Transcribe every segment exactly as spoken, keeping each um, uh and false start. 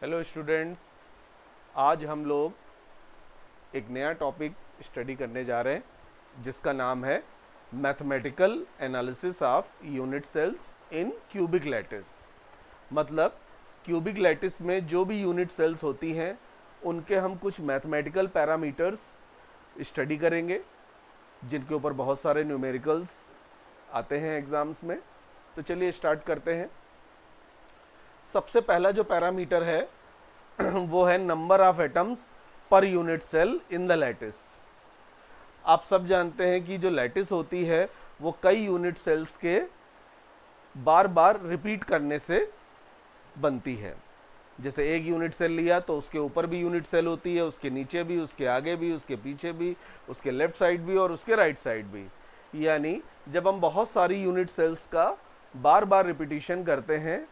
Hello students, आज हम लोग एक नया टॉपिक स्टडी करने जा रहे हैं जिसका नाम है mathematical analysis of unit cells in cubic lattice. मतलब क्यूबिक लैटिस में जो भी यूनिट सेल्स होती हैं उनके हम कुछ मैथमेटिकल पैरामीटर्स स्टडी करेंगे जिनके ऊपर बहुत सारे न्यूमेरिकल्स आते हैं एग्ज़ाम्स में। तो चलिए स्टार्ट करते हैं। सबसे पहला जो पैरामीटर है वो है number of atoms per unit cell in the lattice. आप सब जानते हैं कि जो लैटिस होती है वो कई यूनिट सेल्स के बार बार रिपीट करने से बनती है। जैसे एक यूनिट सेल लिया तो उसके ऊपर भी यूनिट सेल होती है, उसके नीचे भी, उसके आगे भी, उसके पीछे भी, उसके लेफ्ट साइड भी और उसके राइट साइड भी। यानी जब हम बहुत सारी यूनिट सेल्स का बार बार रिपीटिशन करते हैं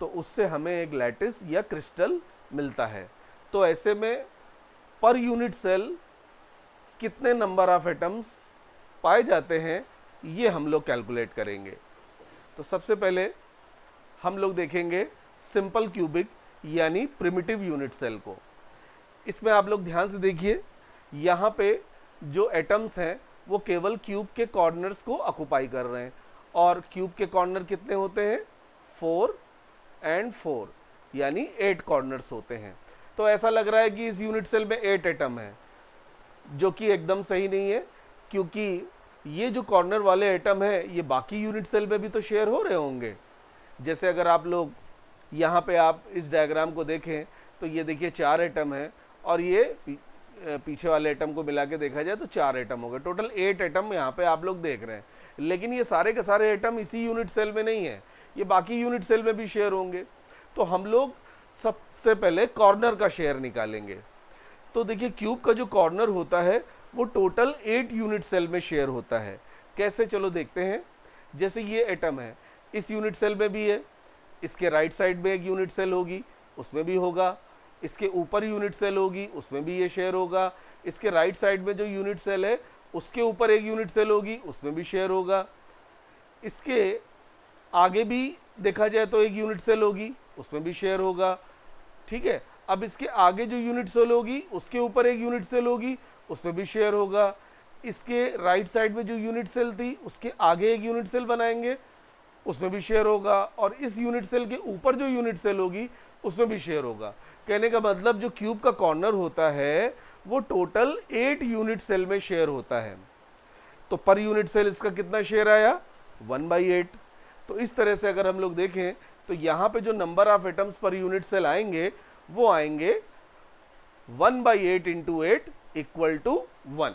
तो उससे हमें एक लैटिस या क्रिस्टल मिलता है। तो ऐसे में पर यूनिट सेल कितने नंबर ऑफ एटम्स पाए जाते हैं ये हम लोग कैलकुलेट करेंगे। तो सबसे पहले हम लोग देखेंगे सिंपल क्यूबिक यानी प्रिमिटिव यूनिट सेल को। इसमें आप लोग ध्यान से देखिए, यहाँ पे जो एटम्स हैं वो केवल क्यूब के कॉर्नर्स को ऑक्यूपाई कर रहे हैं। और क्यूब के कॉर्नर कितने होते हैं? फोर एंड फोर, यानी एट कॉर्नर्स होते हैं। तो ऐसा लग रहा है कि इस यूनिट सेल में एट एटम है, जो कि एकदम सही नहीं है, क्योंकि ये जो कॉर्नर वाले एटम है ये बाकी यूनिट सेल में भी तो शेयर हो रहे होंगे। जैसे अगर आप लोग यहाँ पे आप इस डायग्राम को देखें तो ये देखिए चार एटम है और ये पीछे वाले एटम को मिला के देखा जाए तो चार एटम हो गए। टोटल एट एटम यहाँ पे आप लोग देख रहे हैं, लेकिन ये सारे के सारे एटम इसी यूनिट सेल में नहीं है, ये बाकी यूनिट सेल में भी शेयर होंगे। तो हम लोग सबसे पहले कॉर्नर का शेयर निकालेंगे। तो देखिए क्यूब का जो कॉर्नर होता है वो टोटल एट यूनिट सेल में शेयर होता है। कैसे, चलो देखते हैं। जैसे ये एटम है, इस यूनिट सेल में भी है, इसके राइट साइड में एक यूनिट सेल होगी उसमें भी होगा, इसके ऊपर यूनिट सेल होगी उसमें भी ये शेयर होगा, इसके राइट साइड में जो यूनिट सेल है उसके ऊपर एक यूनिट सेल होगी उसमें भी शेयर होगा, इसके आगे भी देखा जाए तो एक यूनिट सेल होगी उसमें भी शेयर होगा। ठीक है, अब इसके आगे जो यूनिट सेल होगी उसके ऊपर एक यूनिट सेल होगी उसमें भी शेयर होगा, इसके राइट साइड में जो यूनिट सेल थी उसके आगे एक यूनिट सेल बनाएंगे उसमें भी शेयर होगा, और इस यूनिट सेल के ऊपर जो यूनिट सेल होगी उसमें भी शेयर होगा। कहने का मतलब जो क्यूब का कॉर्नर होता है वो टोटल एट यूनिट सेल में शेयर होता है। तो पर यूनिट सेल इसका कितना शेयर आया? One by eight. तो इस तरह से अगर हम लोग देखें तो यहाँ पे जो number of atoms per unit cell आएंगे वो आएंगे one by eight into eight equal to one.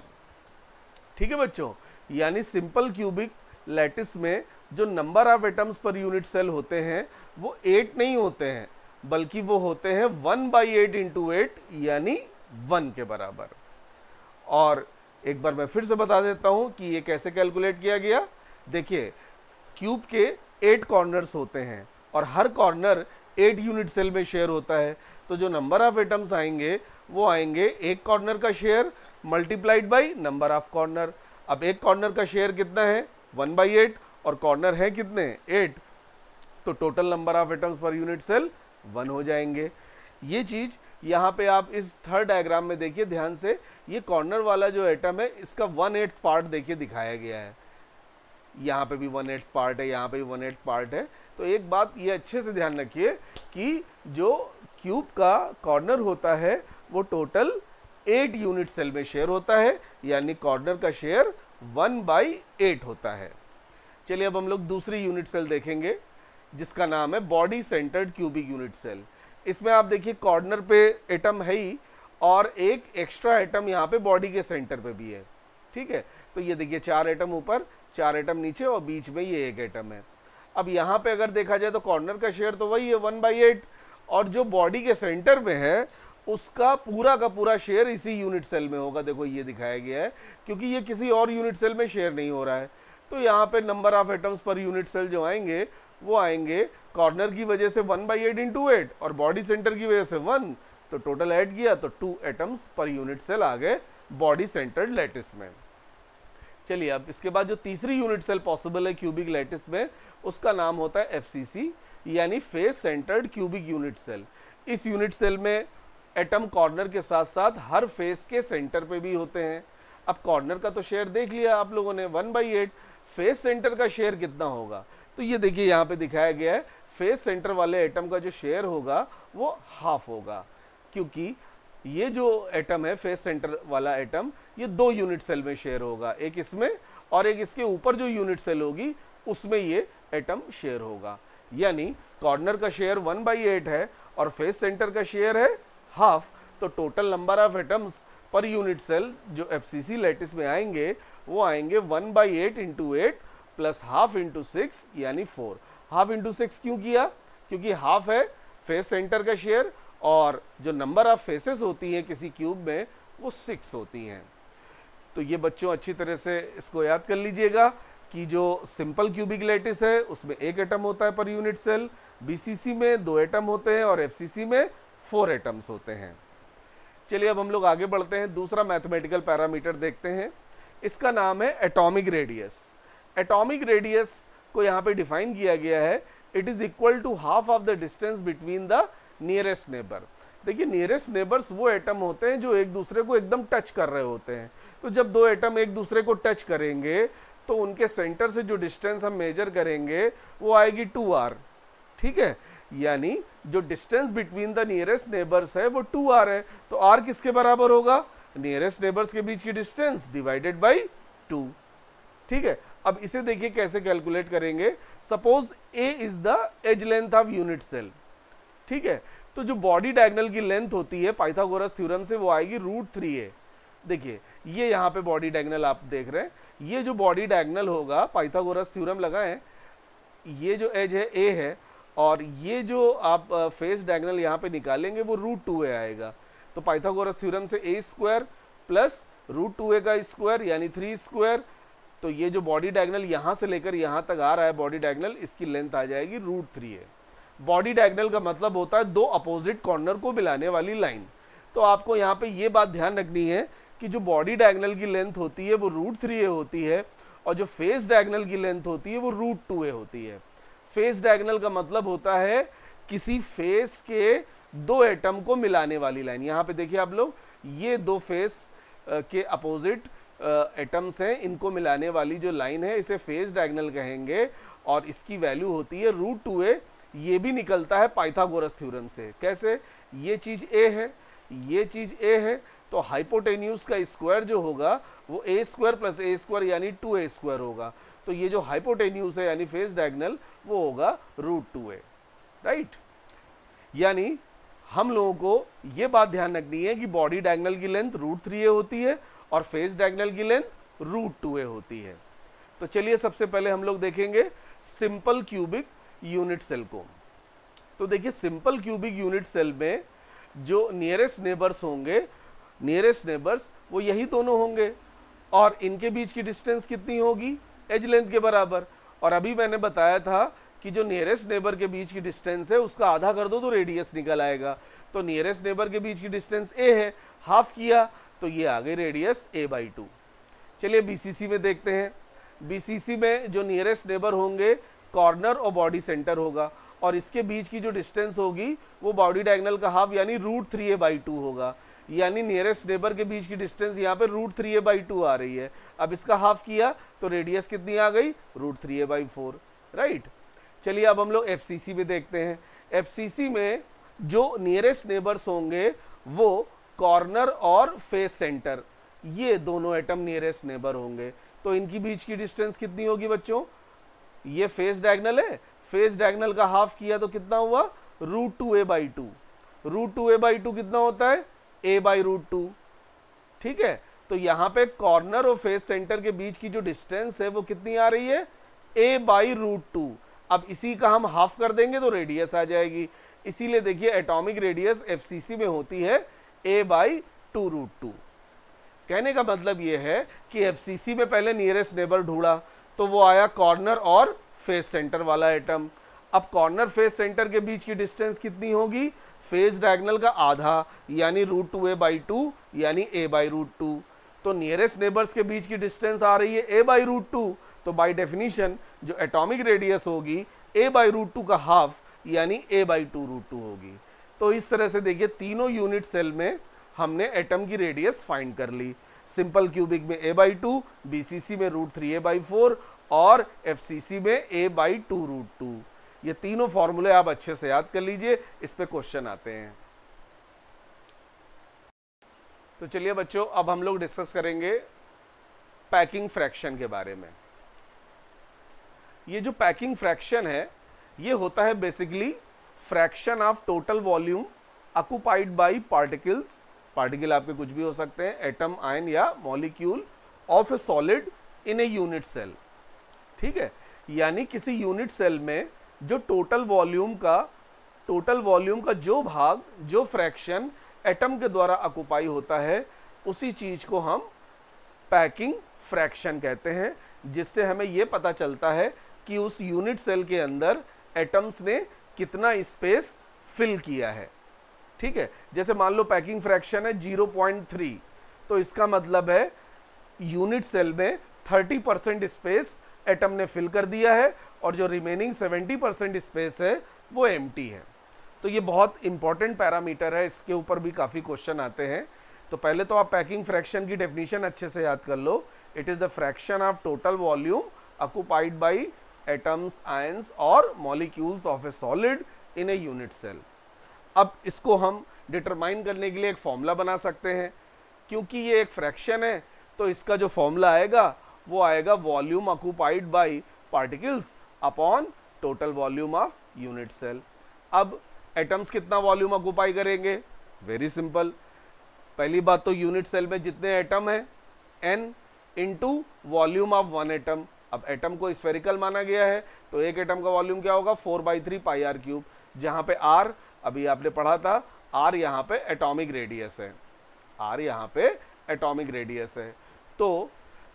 ठीक है बच्चों, यानी सिंपल क्यूबिक लैटिस में जो number of atoms per unit cell होते हैं वो एट नहीं होते हैं, बल्कि वो होते हैं one by eight into eight यानी वन के बराबर। और एक बार मैं फिर से बता देता हूँ कि ये कैसे कैलकुलेट किया गया। देखिए क्यूब के एट कॉर्नर्स होते हैं और हर कॉर्नर एट यूनिट सेल में शेयर होता है। तो जो नंबर ऑफ एटम्स आएंगे वो आएंगे एक कॉर्नर का share multiplied by number of corner. अब एक कॉर्नर का शेयर कितना है? वन बाई एट, और कॉर्नर है कितने? एट। तो total number of atoms per unit cell one हो जाएंगे। ये चीज़ यहाँ पे आप इस थर्ड डायग्राम में देखिए ध्यान से, ये कॉर्नर वाला जो एटम है इसका वन एट्थ पार्ट देखिए दिखाया गया है। यहाँ पे भी वन एट्थ पार्ट है, यहाँ पे भी वन एट्थ पार्ट है। तो एक बात ये अच्छे से ध्यान रखिए कि जो क्यूब का कॉर्नर होता है वो टोटल एट यूनिट सेल में शेयर होता है, यानी कॉर्नर का शेयर वन बाई एट होता है। चलिए अब हम लोग दूसरी यूनिट सेल देखेंगे जिसका नाम है body centred cubic unit cell. इसमें आप देखिए कॉर्नर पे एटम है ही और एक एक्स्ट्रा एटम यहाँ पे बॉडी के सेंटर पे भी है। ठीक है, तो ये देखिए चार एटम ऊपर, चार एटम नीचे और बीच में ये एक एटम है। अब यहाँ पे अगर देखा जाए तो कॉर्नर का शेयर तो वही है वन बाई एट, और जो बॉडी के सेंटर में है उसका पूरा का पूरा शेयर इसी यूनिट सेल में होगा। देखो ये दिखाया गया है, क्योंकि ये किसी और यूनिट सेल में शेयर नहीं हो रहा है। तो यहाँ पे number of atoms per unit cell जो आएंगे वो आएंगे कॉर्नर की वजह से one by eight into eight और बॉडी सेंटर की वजह से वन, तो टोटल एट किया तो two atoms per unit cell आ गए बॉडी सेंटर्ड लैटिस में। चलिए अब इसके बाद जो तीसरी यूनिट सेल पॉसिबल है क्यूबिक लैटिस में उसका नाम होता है एफ सी सी यानी face centred cubic unit cell. इस यूनिट सेल में एटम कॉर्नर के साथ साथ हर फेस के सेंटर पे भी होते हैं। अब कॉर्नर का तो शेयर देख लिया आप लोगों ने one by eight, face centre का शेयर कितना होगा? तो ये देखिए यहाँ पे दिखाया गया है फेस सेंटर वाले एटम का जो शेयर होगा वो हाफ होगा, क्योंकि ये जो एटम है फेस सेंटर वाला एटम ये दो यूनिट सेल में शेयर होगा, एक इसमें और एक इसके ऊपर जो यूनिट सेल होगी उसमें ये एटम शेयर होगा। यानी कॉर्नर का शेयर वन बाई एट है और फेस सेंटर का शेयर है हाफ, तो total number of atoms per unit cell जो एफसीसी लैटिस में आएंगे वो आएंगे one by eight into eight plus half into six यानी फोर। हाफ इंटू सिक्स क्यों किया? क्योंकि हाफ है फेस सेंटर का शेयर और जो नंबर ऑफ फेसेस होती हैं किसी क्यूब में वो सिक्स होती हैं। तो ये बच्चों अच्छी तरह से इसको याद कर लीजिएगा कि जो सिंपल क्यूबिक लैटिस है उसमें एक एटम होता है पर यूनिट सेल, बीसीसी में दो एटम होते हैं और एफसीसी में फोर एटम्स होते हैं। चलिए अब हम लोग आगे बढ़ते हैं, दूसरा मैथमेटिकल पैरामीटर देखते हैं। इसका नाम है एटॉमिक रेडियस। एटॉमिक रेडियस को यहाँ पे डिफाइन किया गया है, it is equal to half of the distance between the nearest neighbour. देखिए नियरेस्ट नेबर्स वो एटम होते हैं जो एक दूसरे को एकदम टच कर रहे होते हैं। तो जब दो एटम एक दूसरे को टच करेंगे तो उनके सेंटर से जो डिस्टेंस हम मेजर करेंगे वो आएगी टू आर, ठीक है। यानी जो distance between the nearest neighbours है वो टू आर है, तो आर किसके बराबर होगा? नियरेस्ट नेबर्स के बीच की डिस्टेंस डिवाइडेड बाई टू, ठीक है। अब इसे देखिए कैसे कैलकुलेट करेंगे। Suppose a is the edge length of unit cell, ठीक है, तो जो बॉडी डायगोनल की लेंथ होती है पाइथागोरस थ्योरम से वो आएगी रूट थ्री ए। देखिए ये यहाँ पे बॉडी डायगोनल आप देख रहे हैं, ये जो बॉडी डायगोनल होगा पाइथागोरस थ्योरम लगाएं, ये जो एज है ए है और ये जो आप फेस डायगोनल यहाँ पे निकालेंगे वो रूट टू ए आएगा। तो पाइथागोरस थ्योरम से a square plus root two a का स्क्वायर यानी थ्री स्क्वायर, तो ये जो बॉडी डायगोनल यहाँ से लेकर यहाँ तक आ रहा है बॉडी डायगोनल, इसकी लेंथ आ जाएगी root three a. Body diagonal का मतलब होता है दो अपोजिट कॉर्नर को मिलाने वाली लाइन। तो आपको यहाँ पे ये बात ध्यान रखनी है कि जो बॉडी डायगोनल की लेंथ होती है वो रूट थ्री ए होती है और जो फेस डायगोनल की लेंथ होती है वो रूट टू ए होती है। फेस डायगोनल का मतलब होता है किसी फेस के दो एटम को मिलाने वाली लाइन। यहाँ पे देखिए आप लोग, ये दो फेस के अपोजिट एटम्स हैं, इनको मिलाने वाली जो लाइन है इसे फेस डायगोनल कहेंगे और इसकी वैल्यू होती है रूट टू ए। ये भी निकलता है पाइथागोरस थ्योरम से। कैसे? ये चीज़ ए है, ये चीज़ ए है, तो हाइपोटेन्यूज का स्क्वायर जो होगा वो a square plus a square यानी टू ए स्क्वायर होगा। तो ये जो हाइपोटेन्यूज है यानी फेस डायगोनल वो होगा रूट टू ए, राइट। यानी हम लोगों को ये बात ध्यान रखनी है कि बॉडी डायगोनल की लेंथ रूट थ्री ए होती है और फेस डायगोनल की लेंथ रूट टू ए होती है। तो चलिए सबसे पहले हम लोग देखेंगे सिंपल क्यूबिक यूनिट सेल को। तो देखिए सिंपल क्यूबिक यूनिट सेल में जो नियरेस्ट नेबर्स होंगे, नियरेस्ट नेबर्स वो यही दोनों होंगे और इनके बीच की डिस्टेंस कितनी होगी? एज लेंथ के बराबर। और अभी मैंने बताया था कि जो नियरेस्ट नेबर के बीच की डिस्टेंस है उसका आधा कर दो तो रेडियस निकल आएगा। तो नियरेस्ट नेबर के बीच की डिस्टेंस ए है, हाफ किया तो ये आ गई रेडियस ए बाई टू। चलिए बीसीसी में देखते हैं। बीसीसी में जो नियरेस्ट नेबर होंगे कॉर्नर और बॉडी सेंटर होगा और इसके बीच की जो डिस्टेंस होगी वो बॉडी डायगोनल का हाफ यानी root three a by two होगा। यानी नियरेस्ट नेबर के बीच की डिस्टेंस यहाँ पे root three a by two आ रही है। अब इसका हाफ किया तो रेडियस कितनी आ गई? Root three a by four, right. चलिए अब हम लोग एफ सी सी में देखते हैं। एफ सी सी में जो नियरेस्ट नेबर्स होंगे वो कॉर्नर और फेस सेंटर, ये दोनों एटम नियरेस्ट नेबर होंगे। तो इनकी बीच की डिस्टेंस कितनी होगी बच्चों? ये फेस डायगोनल है, फेस डायगोनल का हाफ किया तो कितना हुआ? Root two a by two. Root two a by two कितना होता है? ए बाई रूट टू, ठीक है। तो यहाँ पे कॉर्नर और फेस सेंटर के बीच की जो डिस्टेंस है वो कितनी आ रही है? A by root two. अब इसी का हम हाफ कर देंगे तो रेडियस आ जाएगी। इसीलिए देखिए atomic radius F C C में होती है a by two root two. कहने का मतलब ये है कि एफ सी सी में पहले नियरेस्ट नेबर ढूंढा तो वो आया कॉर्नर और फेस सेंटर वाला एटम। अब कॉर्नर फेस सेंटर के बीच की डिस्टेंस कितनी होगी? फेस डायगोनल का आधा यानी root two a by two यानी ए बाई रूट टू। तो नियरेस्ट नेबर्स के बीच की डिस्टेंस आ रही है ए बाई रूट टू, तो बाई डेफिनीशन जो एटॉमिक रेडियस होगी ए बाई रूट टू का हाफ यानी a by two root two होगी। तो इस तरह से देखिए तीनों यूनिट सेल में हमने एटम की रेडियस फाइंड कर ली। सिंपल क्यूबिक में a by two, B C C में root three a by four और एफ सी सी में a by two root two. ये तीनों फॉर्मूले आप अच्छे से याद कर लीजिए, इस पे क्वेश्चन आते हैं। तो चलिए बच्चों, अब हम लोग डिस्कस करेंगे पैकिंग फ्रैक्शन के बारे में। ये जो पैकिंग फ्रैक्शन है ये होता है basically fraction of total volume occupied by particles. Particle आपके कुछ भी हो सकते हैं, एटम, आयन या molecule of a solid in a unit cell. ठीक है, यानी किसी यूनिट सेल में जो टोटल वॉल्यूम का टोटल वॉल्यूम का जो भाग, जो फ्रैक्शन एटम के द्वारा ऑक्यूपाई होता है, उसी चीज़ को हम पैकिंग फ्रैक्शन कहते हैं, जिससे हमें ये पता चलता है कि उस यूनिट सेल के अंदर एटम्स ने कितना स्पेस फिल किया है। ठीक है, जैसे मान लो पैकिंग फ्रैक्शन है जीरो पॉइंट थ्री, तो इसका मतलब है यूनिट सेल में थर्टी परसेंट स्पेस एटम ने फिल कर दिया है और जो रिमेनिंग सेवेंटी परसेंट स्पेस है वो एम्प्टी है। तो ये बहुत इंपॉर्टेंट पैरामीटर है, इसके ऊपर भी काफ़ी क्वेश्चन आते हैं। तो पहले तो आप पैकिंग फ्रैक्शन की डेफिनेशन अच्छे से याद कर लो। It is the fraction of total volume occupied by atoms, ions और molecules of a solid in a unit cell. अब इसको हम डिटरमाइन करने के लिए एक फॉर्मूला बना सकते हैं। क्योंकि ये एक फ्रैक्शन है तो इसका जो फॉर्मूला आएगा वो आएगा volume occupied by particles upon total volume of unit cell. अब एटम्स कितना वॉल्यूम ऑक्यूपाई करेंगे? वेरी सिंपल, पहली बात तो यूनिट सेल में जितने एटम हैं n into volume of one atom. अब एटम को स्फेरिकल माना गया है तो एक एटम का वॉल्यूम क्या होगा? Four by three pi r cube, जहाँ पे आर अभी आपने पढ़ा था, आर यहाँ पे एटॉमिक रेडियस है, आर यहाँ पे एटॉमिक रेडियस है। तो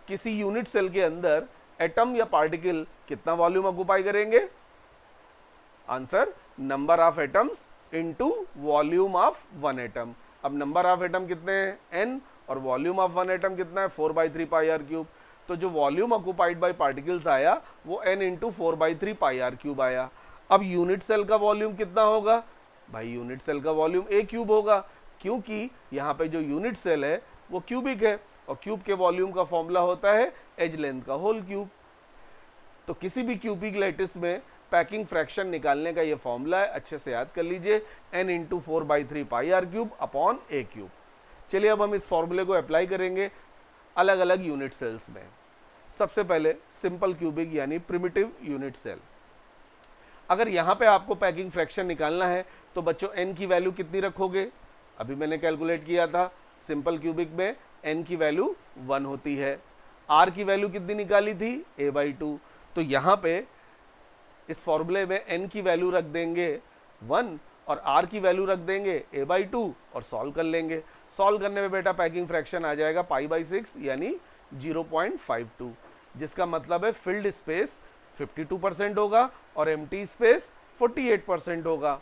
किसी यूनिट सेल के अंदर एटम या पार्टिकल कितना वॉल्यूम ऑक्यूपाई करेंगे? Answer number of atoms into volume of one atom. अब नंबर ऑफ एटम कितने हैं? एन, और वॉल्यूम ऑफ वन एटम कितना है? Four by three pi r cube. तो जो वॉल्यूम ऑक्यूपाइड बाय पार्टिकल्स आया वो n into four by three pi r cube आया। अब यूनिट सेल का वॉल्यूम कितना होगा? भाई यूनिट सेल का वॉल्यूम ए क्यूब होगा, क्योंकि यहाँ पे जो यूनिट सेल है वो क्यूबिक है और क्यूब के वॉल्यूम का फॉर्मूला होता है एज लेंथ का होल क्यूब। तो किसी भी क्यूबिक लैटिस में पैकिंग फ्रैक्शन निकालने का ये फॉर्मूला है, अच्छे से याद कर लीजिए, n into four by three pi r cube upon a cube. चलिए अब हम इस फॉर्मूले को अप्लाई करेंगे अलग अलग यूनिट सेल्स में। सबसे पहले सिंपल क्यूबिक यानी प्रिमिटिव यूनिट सेल। अगर यहाँ पे आपको पैकिंग फ्रैक्शन निकालना है तो बच्चों n की वैल्यू कितनी रखोगे? अभी मैंने कैलकुलेट किया था, सिंपल क्यूबिक में n की वैल्यू वन होती है। r की वैल्यू कितनी निकाली थी? a by two. तो यहाँ पे इस फॉर्मूले में n की वैल्यू रख देंगे वन और r की वैल्यू रख देंगे a बाई टू और सॉल्व कर लेंगे। सॉल्व करने में बेटा पैकिंग फ्रैक्शन आ जाएगा पाई बाई सिक्स यानी जीरो पॉइंट फाइव टू, जिसका मतलब है filled space fifty two percent होगा और empty space forty eight percent होगा।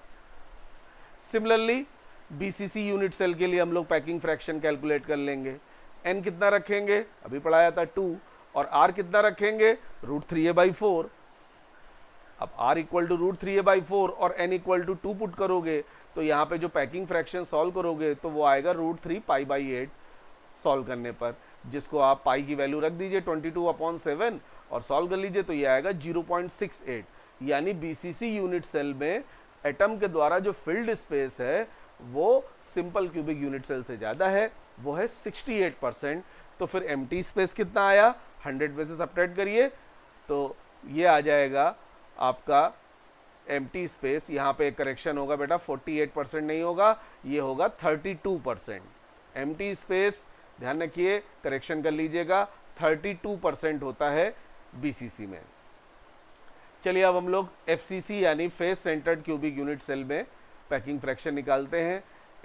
सिमिलरली बीसीसी यूनिट सेल के लिए हम लोग पैकिंग फ्रैक्शन कैलकुलेट कर लेंगे। n कितना रखेंगे? अभी पढ़ाया था टू, और r कितना रखेंगे? Root three a by four. अब r equal to root three a by four और n equal to two put करोगे तो यहाँ पे जो पैकिंग फ्रैक्शन सॉल्व करोगे तो वो आएगा root three pi by eight solve करने पर, जिसको आप पाई की वैल्यू रख दीजिए ट्वेंटी टू अपॉन सेवन और सॉल्व कर लीजिए तो ये आएगा जीरो पॉइंट सिक्स एट। यानी बीसीसी यूनिट सेल में एटम के द्वारा जो फील्ड स्पेस है वो सिंपल क्यूबिक यूनिट सेल से ज़्यादा है, वो है सिक्सटी एट परसेंट। तो फिर एम्प्टी स्पेस कितना आया? हंड्रेड में से सबट्रैक्ट करिए तो ये आ जाएगा आपका एम्प्टी स्पेस। यहाँ पे एक करेक्शन होगा बेटा, फोर्टी एट परसेंट नहीं होगा, ये होगा thirty two percent. Empty space ध्यान रखिए, करेक्शन कर लीजिएगा, थर्टी टू परसेंट होता है बीसीसी में। चलिए अब हम लोग एफसीसी यानी face centred cubic unit cell में पैकिंग फ्रैक्शन निकालते हैं।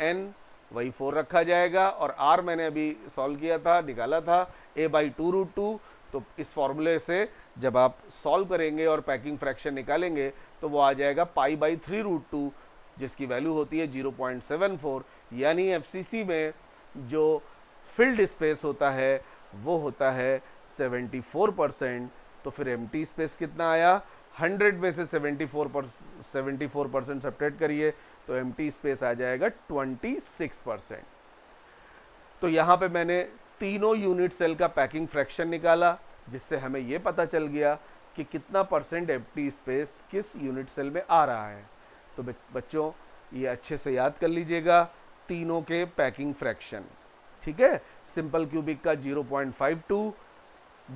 एन वही फोर रखा जाएगा और आर मैंने अभी सॉल्व किया था, निकाला था a by two root two. तो इस फॉर्मूले से जब आप सॉल्व करेंगे और पैकिंग फ्रैक्शन निकालेंगे तो वो आ जाएगा pi by three root two, जिसकी वैल्यू होती है जीरो पॉइंट सेवन फोर। यानी एफसीसी में जो फील्ड स्पेस होता है वो होता है सेवेंटी फोर परसेंट। तो फिर एम्प्टी स्पेस कितना आया? हंड्रेड में से seventy four percent seventy four percent subtract करिए तो एम्प्टी स्पेस आ जाएगा छब्बीस परसेंट। तो यहाँ पे मैंने तीनों यूनिट सेल का पैकिंग फ्रैक्शन निकाला, जिससे हमें ये पता चल गया कि कितना परसेंट एम्प्टी स्पेस किस यूनिट सेल में आ रहा है। तो बच्चों ये अच्छे से याद कर लीजिएगा तीनों के पैकिंग फ्रैक्शन, ठीक है। सिंपल क्यूबिक का zero point five two,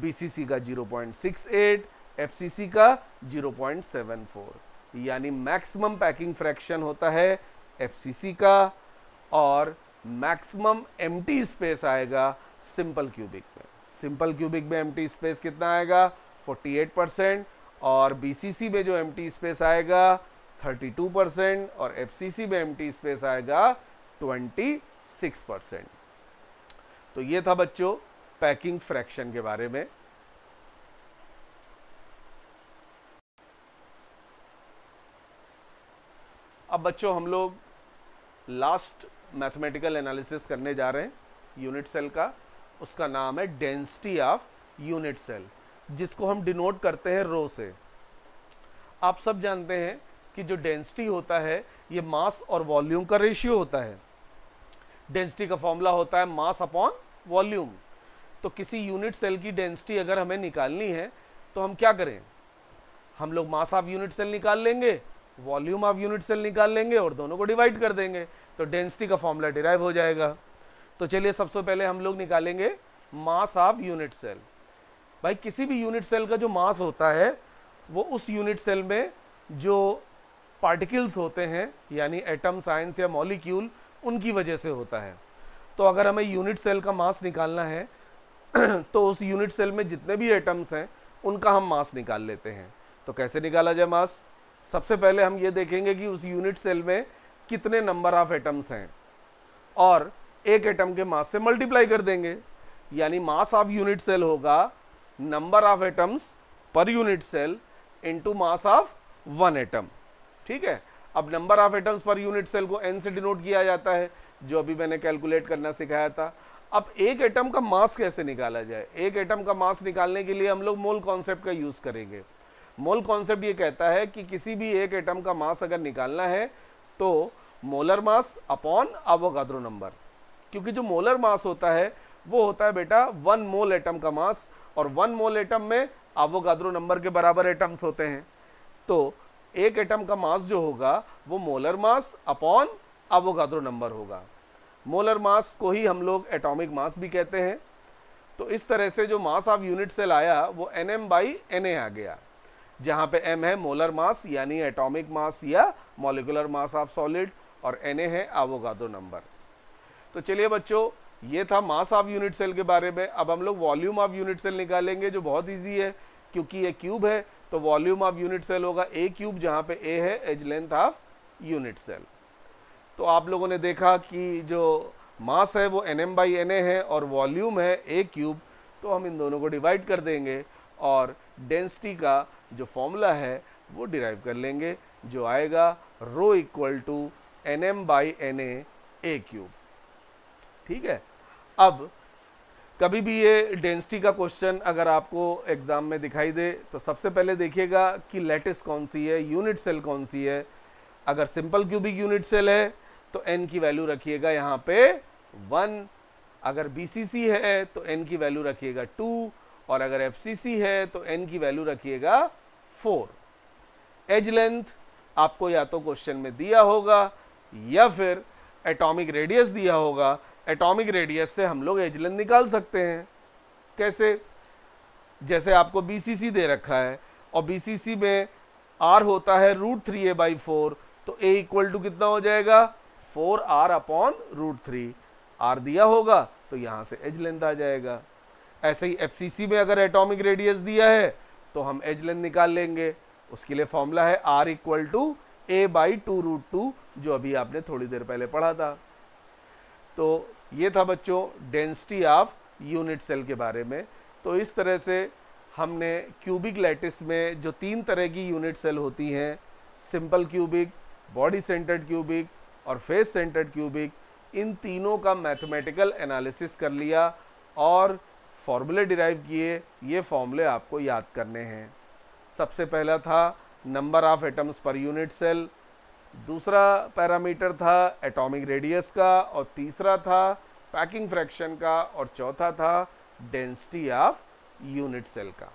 BCC का zero point six eight, FCC का ज़ीरो पॉइंट सेवन फोर, यानी मैक्सिमम पैकिंग फ्रैक्शन होता है एफसीसी का और मैक्सिमम एम्प्टी स्पेस आएगा सिंपल क्यूबिक में। सिंपल क्यूबिक में एम्प्टी स्पेस कितना आएगा अड़तालीस परसेंट, और बीसीसी में जो एम्प्टी स्पेस आएगा बत्तीस परसेंट, और एफसीसी में एम्प्टी स्पेस आएगा छब्बीस परसेंट। तो ये था बच्चों पैकिंग फ्रैक्शन के बारे में। अब बच्चों हम लोग लास्ट मैथमेटिकल एनालिसिस करने जा रहे हैं यूनिट सेल का, उसका नाम है डेंसिटी ऑफ यूनिट सेल, जिसको हम डिनोट करते हैं रो से। आप सब जानते हैं कि जो डेंसिटी होता है ये मास और वॉल्यूम का रेशियो होता है। डेंसिटी का फॉर्मूला होता है मास अपॉन वॉल्यूम। तो किसी यूनिट सेल की डेंसिटी अगर हमें निकालनी है तो हम क्या करें, हम लोग मास ऑफ यूनिट सेल निकाल लेंगे, वॉल्यूम ऑफ यूनिट सेल निकाल लेंगे और दोनों को डिवाइड कर देंगे, तो डेंसिटी का फॉर्मूला डिराइव हो जाएगा। तो चलिए सबसे पहले हम लोग निकालेंगे मास ऑफ यूनिट सेल। भाई किसी भी यूनिट सेल का जो मास होता है वो उस यूनिट सेल में जो पार्टिकल्स होते हैं यानी एटम, आयंस या मॉलिक्यूल, उनकी वजह से होता है। तो अगर हमें यूनिट सेल का मास निकालना है तो उस यूनिट सेल में जितने भी एटम्स हैं उनका हम मास निकाल लेते हैं। तो कैसे निकाला जाए मास? सबसे पहले हम ये देखेंगे कि उस यूनिट सेल में कितने नंबर ऑफ एटम्स हैं और एक एटम के मास से मल्टीप्लाई कर देंगे, यानी मास ऑफ यूनिट सेल होगा number of atoms per unit cell into mass of one atom, ठीक है। अब number of atoms per unit cell को एन से डिनोट किया जाता है, जो अभी मैंने कैलकुलेट करना सिखाया था। अब एक एटम का मास कैसे निकाला जाए? एक एटम का मास निकालने के लिए हम लोग मोल कॉन्सेप्ट का यूज़ करेंगे। मोल कॉन्सेप्ट ये कहता है कि किसी भी एक एटम का मास अगर निकालना है तो molar mass upon Avogadro number, क्योंकि जो मोलर मास होता है वो होता है बेटा वन मोल एटम का मास, और वन मोल एटम में अवोगाद्रो नंबर के बराबर एटम्स होते हैं। तो एक एटम का मास जो होगा वो molar mass upon Avogadro number होगा। मोलर मास को ही हम लोग एटॉमिक मास भी कहते हैं। तो इस तरह से जो मास ऑफ यूनिट सेल आया वो N M by N a आ गया, जहाँ पे m है मोलर मास यानी एटॉमिक मास या मॉलिकुलर मास ऑफ सॉलिड, और na है अवोगाद्रो नंबर। तो चलिए बच्चों ये था मास ऑफ यूनिट सेल के बारे में। अब हम लोग वॉल्यूम ऑफ यूनिट सेल निकालेंगे, जो बहुत इजी है क्योंकि ये क्यूब है। तो वॉल्यूम ऑफ यूनिट सेल होगा ए क्यूब, जहाँ पे a है edge length of unit cell. तो आप लोगों ने देखा कि जो मास है वो N M by N A है और वॉल्यूम है ए क्यूब, तो हम इन दोनों को डिवाइड कर देंगे और डेंसिटी का जो फॉर्मूला है वो डिराइव कर लेंगे, जो आएगा rho equal to N M by N a a cube, ठीक है। अब कभी भी ये डेंसिटी का क्वेश्चन अगर आपको एग्ज़ाम में दिखाई दे तो सबसे पहले देखिएगा कि लैटिस कौन सी है, यूनिट सेल कौन सी है। अगर सिंपल क्यूबिक यूनिट सेल है तो एन की वैल्यू रखिएगा यहाँ पे वन, अगर बी सी सी है तो एन की वैल्यू रखिएगा टू, और अगर एफ सी सी है तो एन की वैल्यू रखिएगा फोर। एज लेंथ आपको या तो क्वेश्चन में दिया होगा या फिर एटॉमिक रेडियस दिया होगा। एटॉमिक रेडियस से हम लोग एज लेंथ निकाल सकते हैं। कैसे? जैसे आपको बी सी सी दे रखा है और बी सी सी में आर होता है root three a by four, तो ए इक्वल टू कितना हो जाएगा four r upon root three. R दिया होगा तो यहाँ से एज लेंथ आ जाएगा। ऐसे ही एफसीसी में अगर एटॉमिक रेडियस दिया है तो हम एज लेंथ निकाल लेंगे। उसके लिए फॉर्मूला है r equal to a by two root two, जो अभी आपने थोड़ी देर पहले पढ़ा था। तो ये था बच्चों डेंसिटी ऑफ यूनिट सेल के बारे में। तो इस तरह से हमने क्यूबिक लैटिस में जो तीन तरह की यूनिट सेल होती हैं, simple cubic, body centred cubic और फेस सेंटर्ड क्यूबिक, इन तीनों का मैथमेटिकल एनालिसिस कर लिया और फॉर्मूले डिराइव किए। ये फॉर्मूले आपको याद करने हैं। सबसे पहला था number of atoms per unit cell, दूसरा पैरामीटर था एटॉमिक रेडियस का, और तीसरा था पैकिंग फ्रैक्शन का, और चौथा था डेंसिटी ऑफ यूनिट सेल का।